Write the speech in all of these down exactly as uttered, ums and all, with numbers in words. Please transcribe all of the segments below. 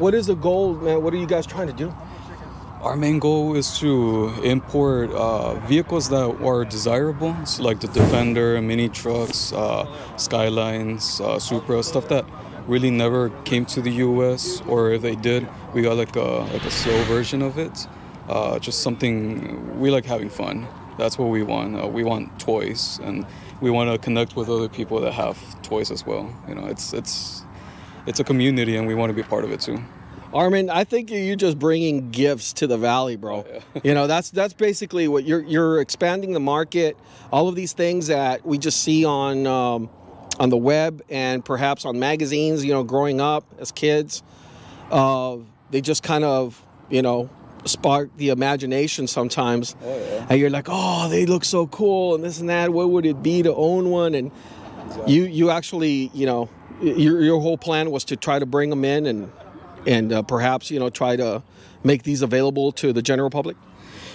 What is the goal, man? What are you guys trying to do? Our main goal is to import uh, vehicles that are desirable, so like the Defender, mini trucks, uh, Skylines, uh, Supra, stuff that really never came to the U S, or if they did, we got like a, like a slow version of it. Uh, just something, we like having fun. That's what we want. Uh, we want toys, and we want to connect with other people that have toys as well. You know, it's, it's, it's a community, and we want to be part of it too. Armin, I think you're just bringing gifts to the valley, bro. Yeah. You know, that's that's basically what you're you're expanding the market. All of these things that we just see on um, on the web and perhaps on magazines. You know, growing up as kids, uh, they just kind of you know spark the imagination sometimes. Oh, yeah. And you're like, oh, they look so cool and this and that. What would it be to own one? And exactly. you you actually you know your your whole plan was to try to bring them in and. And uh, perhaps, you know, try to make these available to the general public?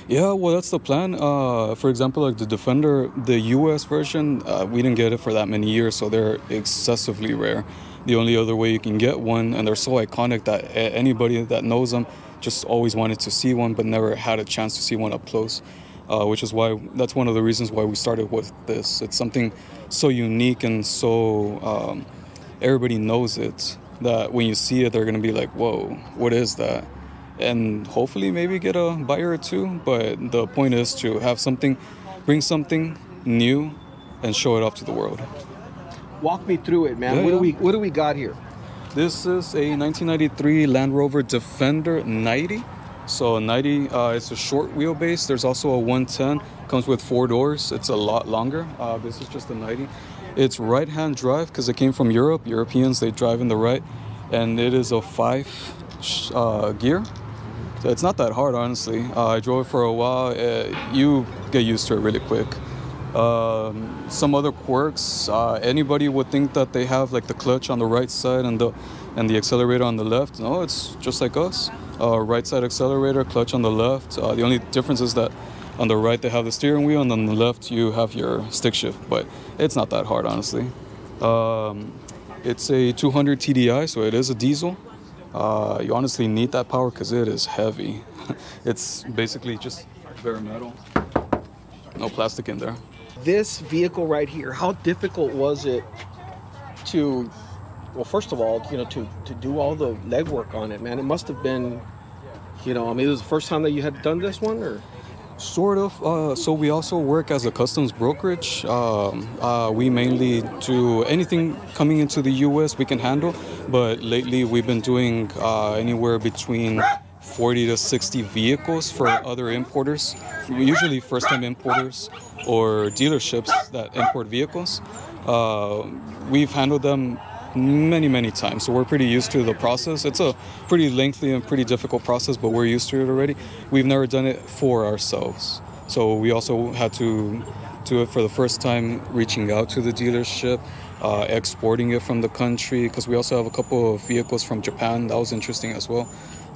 Yeah, well, that's the plan. Uh, for example, like the Defender, the U S version, uh, we didn't get it for that many years, so they're excessively rare. The only other way you can get one, and they're so iconic that anybody that knows them just always wanted to see one but never had a chance to see one up close, uh, which is why that's one of the reasons why we started with this. It's something so unique and so um, everybody knows it, that when you see it, they're going to be like, whoa, what is that? And hopefully maybe get a buyer or two. But the point is to have something, bring something new and show it off to the world. Walk me through it, man. Yeah, what, yeah. Do we, what do we got here? This is a nineteen ninety-three Land Rover Defender ninety. So ninety, uh, it's a short wheelbase. There's also a one ten. Comes with four doors. It's a lot longer. Uh, this is just a ninety. It's right-hand drive because it came from Europe. Europeans, they drive in the right, and it is a five uh, gear. So it's not that hard, honestly. Uh, I drove it for a while. Uh, you get used to it really quick. Um, some other quirks. Uh, anybody would think that they have like the clutch on the right side and the and the accelerator on the left. No, it's just like us. Uh, right side accelerator, clutch on the left. Uh, the only difference is that on the right, they have the steering wheel, and on the left, you have your stick shift, but it's not that hard, honestly. Um, it's a two hundred T D I, so it is a diesel. Uh, you honestly need that power because it is heavy. It's basically just bare metal. No plastic in there. This vehicle right here, how difficult was it to, well, first of all, you know, to, to do all the legwork on it, man? It must have been, you know, I mean, it was the first time that you had done this one, or? Sort of. Uh, so we also work as a customs brokerage. Um, uh, we mainly do anything coming into the U S we can handle, but lately we've been doing uh, anywhere between forty to sixty vehicles for other importers, usually first-time importers or dealerships that import vehicles. Uh, we've handled them many, many times, so we're pretty used to the process. It's a pretty lengthy and pretty difficult process, but we're used to it already. We've never done it for ourselves, so we also had to do it for the first time, reaching out to the dealership, uh, exporting it from the country, because we also have a couple of vehicles from Japan. That was interesting as well.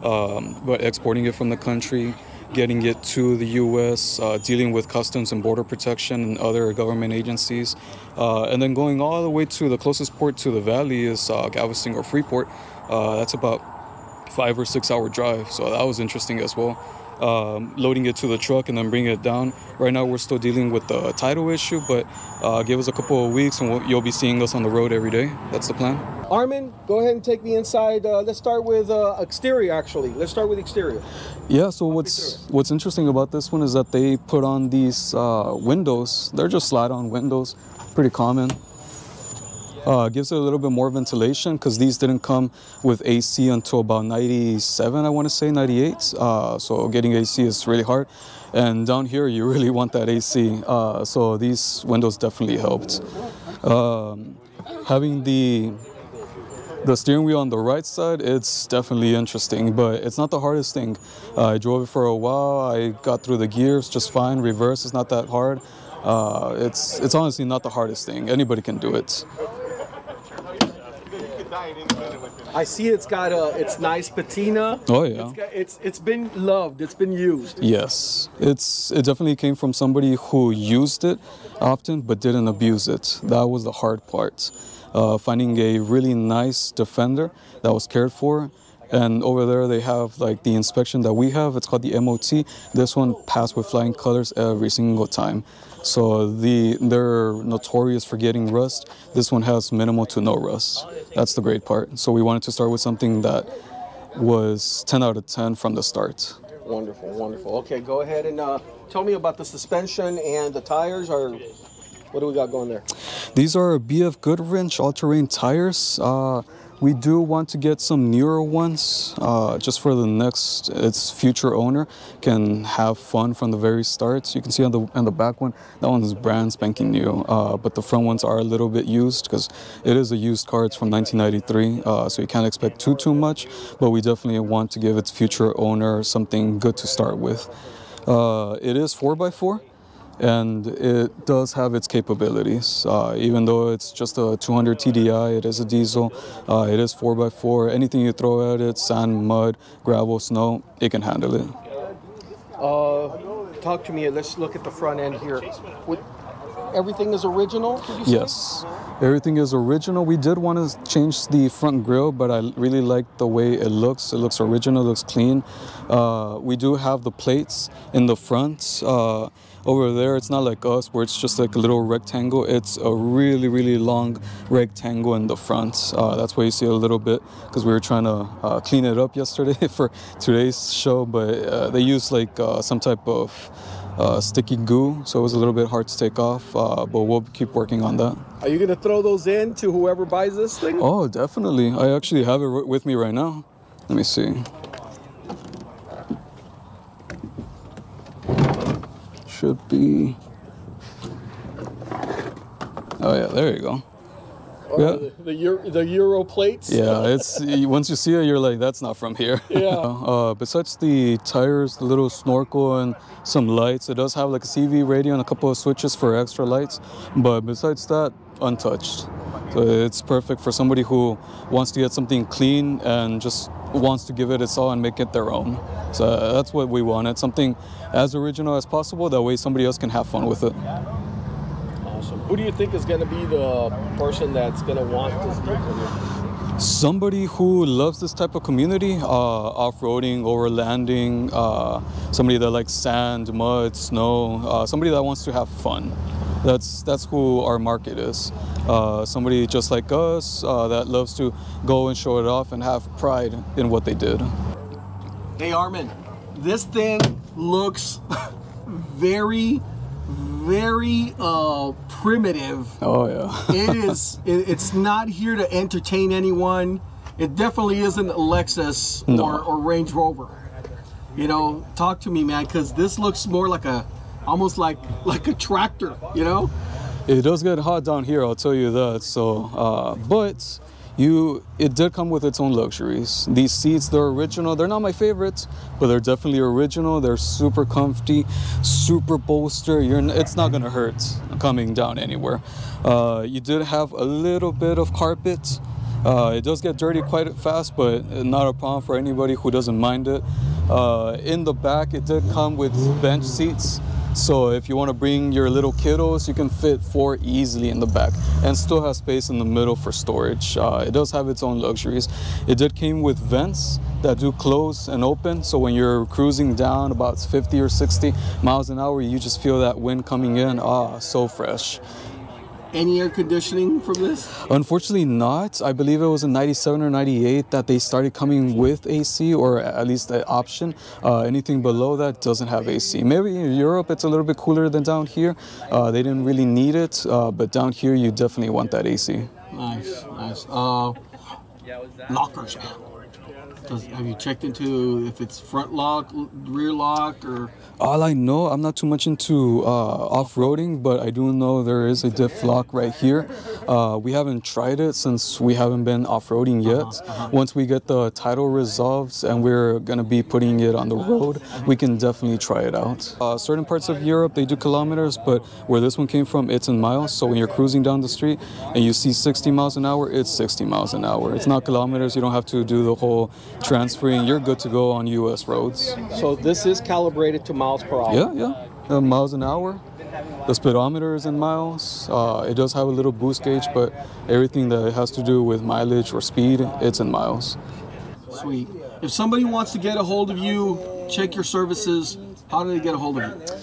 Um, but exporting it from the country, getting it to the U S, uh, dealing with Customs and Border Protection and other government agencies, uh, and then going all the way to the closest port to the valley is uh, Galveston or Freeport. Uh, that's about five or six hour drive, so that was interesting as well. Um, loading it to the truck and then bringing it down. Right now we're still dealing with the title issue, but uh, give us a couple of weeks and we'll, you'll be seeing us on the road every day. That's the plan. Armin, go ahead and take me inside. Uh, let's start with uh, exterior, actually. Let's start with exterior. Yeah, so what's what's interesting about this one is that they put on these uh, windows. They're just slide-on windows, pretty common. Uh, gives it a little bit more ventilation because these didn't come with A C until about ninety-seven, I want to say, ninety-eight. Uh, so getting A C is really hard. And down here, you really want that A C. Uh, so these windows definitely helped. Um, having the, the steering wheel on the right side, it's definitely interesting, but it's not the hardest thing. Uh, I drove it for a while. I got through the gears just fine. Reverse is not that hard. Uh, it's, it's honestly not the hardest thing. Anybody can do it. I see it's got a, it's nice patina. Oh yeah. It's, got, it's it's been loved. It's been used. Yes, it's it definitely came from somebody who used it often but didn't abuse it. That was the hard part. Uh, finding a really nice Defender that was cared for, And over there they have like the inspection that we have. It's called the M O T. This one passed with flying colors every single time. So the they're notorious for getting rust. This one has minimal to no rust. That's the great part. So we wanted to start with something that was ten out of ten from the start. Wonderful, wonderful. Okay, go ahead and uh, tell me about the suspension and the tires. Are what do we got going there? These are B F Goodrich all-terrain tires. Uh, we do want to get some newer ones, uh, just for the next its future owner can have fun from the very start. You can see on the on the back one, that one is brand spanking new, uh, but the front ones are a little bit used because it is a used car. It's from nineteen ninety-three, uh, so you can't expect too too much. But we definitely want to give its future owner something good to start with. Uh, it is four by four. And it does have its capabilities. Uh, even though it's just a two hundred T D I, it is a diesel, uh, it is four by four. Anything you throw at it, sand, mud, gravel, snow, it can handle it. Uh, talk to me, let's look at the front end here. What, everything is original, did you say? Yes, everything is original. We did want to change the front grille, but I really like the way it looks. It looks original, it looks clean. Uh, we do have the plates in the front. Uh, Over there, it's not like us where it's just like a little rectangle. It's a really, really long rectangle in the front. Uh, that's why you see a little bit, because we were trying to uh, clean it up yesterday for today's show, but uh, they used like uh, some type of uh, sticky goo, so it was a little bit hard to take off, uh, but we'll keep working on that. Are you going to throw those in to whoever buys this thing? Oh, definitely. I actually have it with me right now. Let me see. Should be. Oh yeah, there you go. Oh, yeah. The, the, Euro, the Euro plates. Yeah, it's once you see it, you're like, that's not from here. Yeah. uh, besides the tires, the little snorkel and some lights, it does have like a C V radio and a couple of switches for extra lights. But besides that, untouched. So it's perfect for somebody who wants to get something clean and just wants to give it its all and make it their own. So that's what we wanted, something as original as possible, that way somebody else can have fun with it. Awesome. Who do you think is going to be the person that's going to want this vehicle? Somebody who loves this type of community, uh, off-roading, overlanding, uh, somebody that likes sand, mud, snow, uh, somebody that wants to have fun. That's that's who our market is. Uh, somebody just like us uh, that loves to go and show it off and have pride in what they did. Hey Armin, this thing looks very, very uh, primitive. Oh yeah. it is. It, it's not here to entertain anyone. It definitely isn't a Lexus no. or, or Range Rover. You know, talk to me, man, because this looks more like a. almost like like a tractor, you know? It does get hot down here, I'll tell you that. So uh but you it did come with its own luxuries. These seats, they're original. They're not my favorites, but they're definitely original. They're super comfy, super bolster. You're it's not gonna hurt coming down anywhere. Uh you did have a little bit of carpet. Uh, it does get dirty quite fast, but not a problem for anybody who doesn't mind it. Uh, in the back, it did come with bench seats. So if you want to bring your little kiddos, you can fit four easily in the back and still have space in the middle for storage. Uh, it does have its own luxuries. It did came with vents that do close and open. So when you're cruising down about fifty or sixty miles an hour, you just feel that wind coming in. Ah, so fresh. Any air conditioning from this? Unfortunately not. I believe it was in ninety-seven or ninety-eight that they started coming with A C, or at least the option. Uh, anything below that doesn't have A C. Maybe in Europe it's a little bit cooler than down here. Uh, they didn't really need it, uh, but down here you definitely want that A C. Nice, nice. Uh, lockers. Does, have you checked into if it's front lock, rear lock, or? All I know, I'm not too much into uh, off-roading, but I do know there is a diff lock right here. Uh, we haven't tried it since we haven't been off-roading yet. Uh-huh, uh-huh. Once we get the title resolved and we're going to be putting it on the road, we can definitely try it out. Uh, certain parts of Europe, they do kilometers, but where this one came from, it's in miles. So when you're cruising down the street and you see sixty miles an hour, it's sixty miles an hour. It's not kilometers. You don't have to do the whole transferring. You're good to go on U S roads. So this is calibrated to miles per hour? Yeah, yeah. Uh, miles an hour. The speedometer is in miles. Uh, it does have a little boost gauge, but everything that has to do with mileage or speed, it's in miles. Sweet. If somebody wants to get a hold of you, check your services, how do they get a hold of you?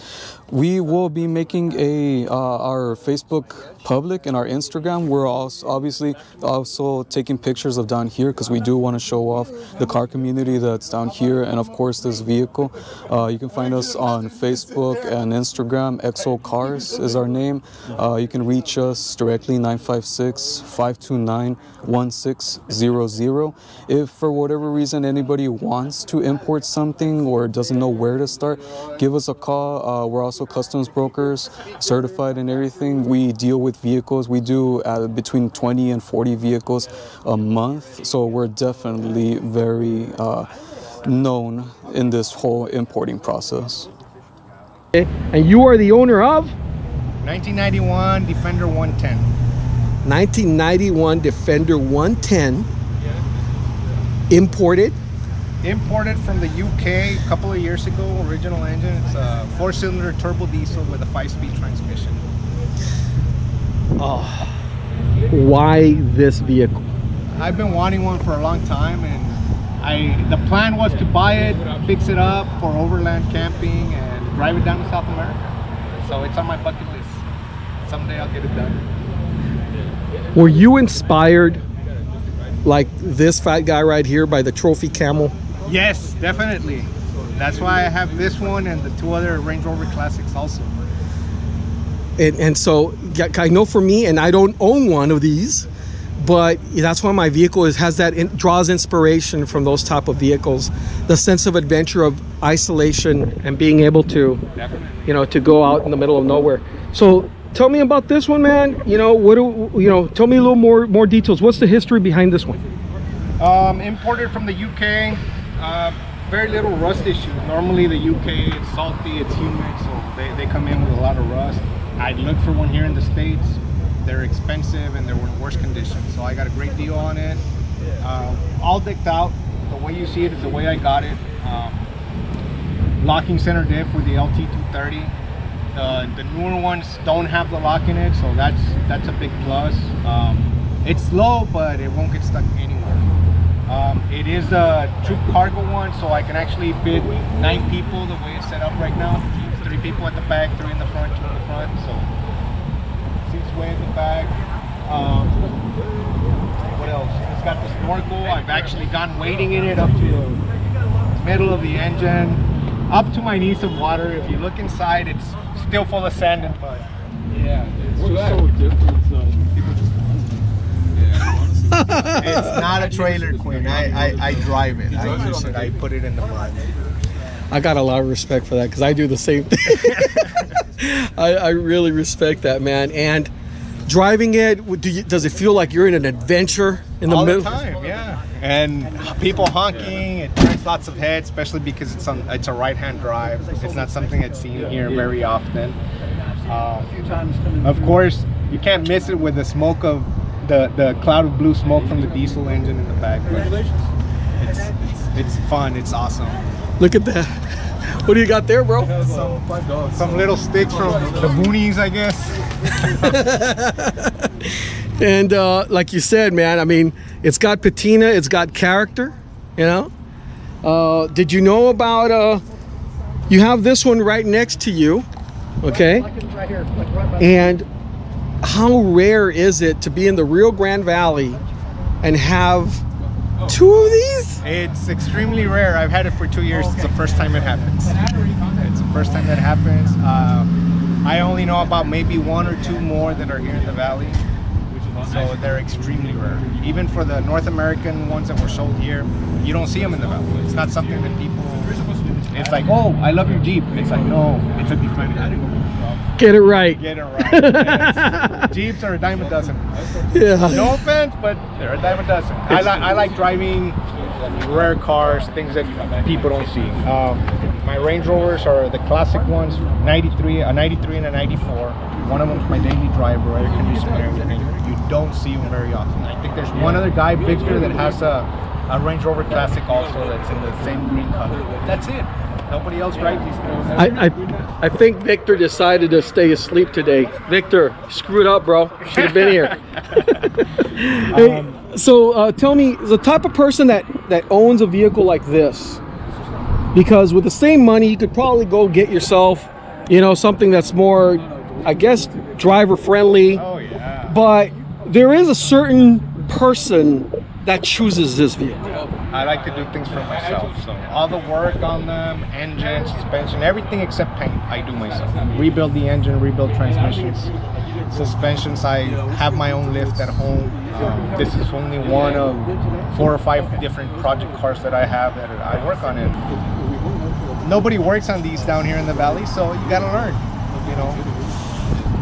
We will be making a uh, our Facebook public and our Instagram. We're also obviously also taking pictures of down here because we do want to show off the car community that's down here, and of course this vehicle. Uh, you can find us on Facebook and Instagram. X O Cars is our name. Uh, you can reach us directly nine five six, five two nine, one six zero zero. If for whatever reason anybody wants to import something or doesn't know where to start, give us a call. Uh, we're also customs brokers, certified and everything. We deal with vehicles. We do uh, between twenty and forty vehicles a month. So we're definitely very uh, known in this whole importing process. Okay. And you are the owner of? nineteen ninety-one Defender one ten. nineteen ninety-one Defender one ten. Yeah. Imported? Imported from the U K a couple of years ago, original engine. It's a four-cylinder turbo diesel with a five-speed transmission. Oh, why this vehicle? I've been wanting one for a long time, and I the plan was to buy it, fix it up for overland camping, and drive it down to South America. So it's on my bucket list. Someday I'll get it done. Were you inspired, like this fat guy right here, by the trophy camel? Yes, definitely. That's why I have this one and the two other Range Rover Classics also. And, and so I know for me, and I don't own one of these, but that's why my vehicle is, has that in, draws inspiration from those type of vehicles, the sense of adventure, of isolation, and being able to, definitely, you know, to go out in the middle of nowhere. So tell me about this one, man. You know, what do you know? Tell me a little more more details. What's the history behind this one? Um, imported from the U K. Uh, very little rust issue. Normally the U K, it's salty, it's humid, so they, they come in with a lot of rust. I looked for one here in the States. They're expensive and they were in worse condition. So I got a great deal on it. Uh, all decked out. The way you see it is the way I got it. Um, locking center diff with the L T two thirty. Uh, the newer ones don't have the lock in it, so that's that's a big plus. Um, it's slow, but it won't get stuck anywhere. Um, it is a true cargo one, so I can actually fit nine people the way it's set up right now. Three people at the back, three in the front, two in the front. So seats way in the back. Um, what else? It's got the snorkel. I've actually gone wading in it up to the middle of the engine, up to my knees of water. If you look inside, it's still full of sand and mud. Yeah, it's just so different. So people just, yeah, honestly, it's not a trailer, Quinn. I, I I drive it. I use it. I put it in the mud. I got a lot of respect for that because I do the same thing. I I really respect that, man. And driving it, do you, does it feel like you're in an adventure in the middle? All the time, yeah. And people honking, it turns lots of heads, especially because it's on, it's a right-hand drive. It's not something that's seen here very often. Um, of course, you can't miss it with the smoke of the the cloud of blue smoke from the diesel engine in the back. It's, it's it's fun. It's awesome. Look at that. What do you got there, bro? Some, some little sticks from the boonies, I guess. And uh, like you said, man, I mean, it's got patina, it's got character, you know? Uh, did you know about, uh, you have this one right next to you, okay? And how rare is it to be in the Rio Grande Valley and have two of these? It's extremely rare. I've had it for two years. It's the first time it happens. It's the first time that happens. Um, I only know about maybe one or two more that are here in the valley. So they're extremely rare. Even for the North American ones that were sold here, you don't see them in the valley. It's not something that people, it's like, oh, I love your Jeep. It's like, no, it's a Defender. Get it right. Get it right. Yes. Jeeps are a dime a dozen. Yeah. No offense, but they're a dime a dozen. I, li I like driving rare cars, things that people don't see. Um, my Range Rovers are the classic ones, ninety-three, a ninety-three and a ninety-four. One of them is my daily driver, air conditioner, everything. You don't see them very often. I think there's one other guy, Victor, that has a, a Range Rover Classic also that's in the same green color. That's it. Nobody else drives these things. I, I, I think Victor decided to stay asleep today. Victor, screwed up, bro. Should have been here. Hey, um, so uh, tell me, the type of person that, that owns a vehicle like this, because with the same money, you could probably go get yourself, you know, something that's more, I guess, driver friendly. Oh, yeah. But there is a certain person that chooses this vehicle. I like to do things for myself, so all the work on them, engine, suspension, everything except paint, I do myself. Rebuild the engine, rebuild transmissions, suspensions, I have my own lift at home. Um, this is only one of four or five different project cars that I have that I work on it. Nobody works on these down here in the valley, so you gotta learn, you know.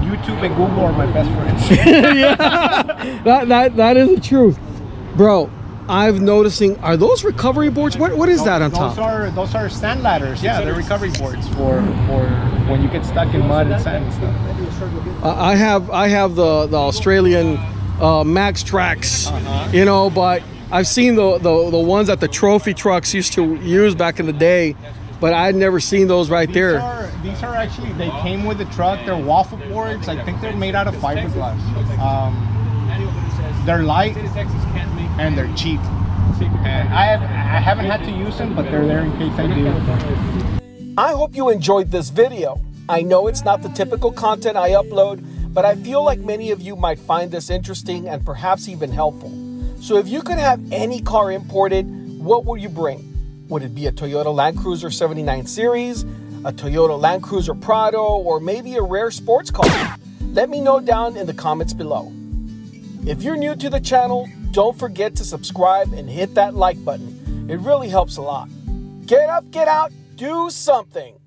YouTube and Google are my best friends. Yeah, that, that, that is the truth. Bro, I've noticing, are those recovery boards? What, what is those, that on those top? Are, those are sand ladders. Yeah, they're recovery boards for, for when you get stuck in mud and sand and stuff. Uh, I have I have the, the Australian uh, Max Trax, uh-huh. You know, but I've seen the, the, the ones that the trophy trucks used to use back in the day. But I'd never seen those right these there. Are, these are actually, they came with the truck. They're waffle boards. I think they're made out of fiberglass. Um, they're light and they're cheap. And I, have, I haven't had to use them, but they're there in case I do. I hope you enjoyed this video. I know it's not the typical content I upload, but I feel like many of you might find this interesting and perhaps even helpful. So if you could have any car imported, what would you bring? Would it be a Toyota Land Cruiser seventy-nine Series, a Toyota Land Cruiser Prado, or maybe a rare sports car? Let me know down in the comments below. If you're new to the channel, don't forget to subscribe and hit that like button. It really helps a lot. Get up, get out, do something.